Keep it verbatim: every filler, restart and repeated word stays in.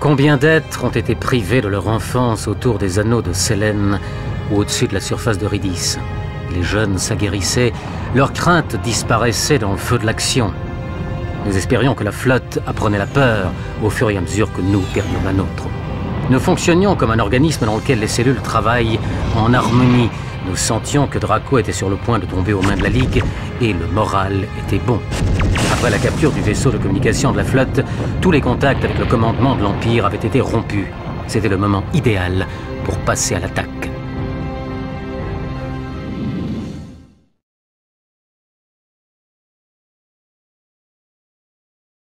Combien d'êtres ont été privés de leur enfance autour des anneaux de Sélène ou au-dessus de la surface de Ridis? Les jeunes s'aguerrissaient, leurs craintes disparaissaient dans le feu de l'action. Nous espérions que la flotte apprenait la peur au fur et à mesure que nous perdions la nôtre. Nous fonctionnions comme un organisme dans lequel les cellules travaillent en harmonie. Nous sentions que Draco était sur le point de tomber aux mains de la Ligue et le moral était bon. Après la capture du vaisseau de communication de la flotte, tous les contacts avec le commandement de l'Empire avaient été rompus. C'était le moment idéal pour passer à l'attaque.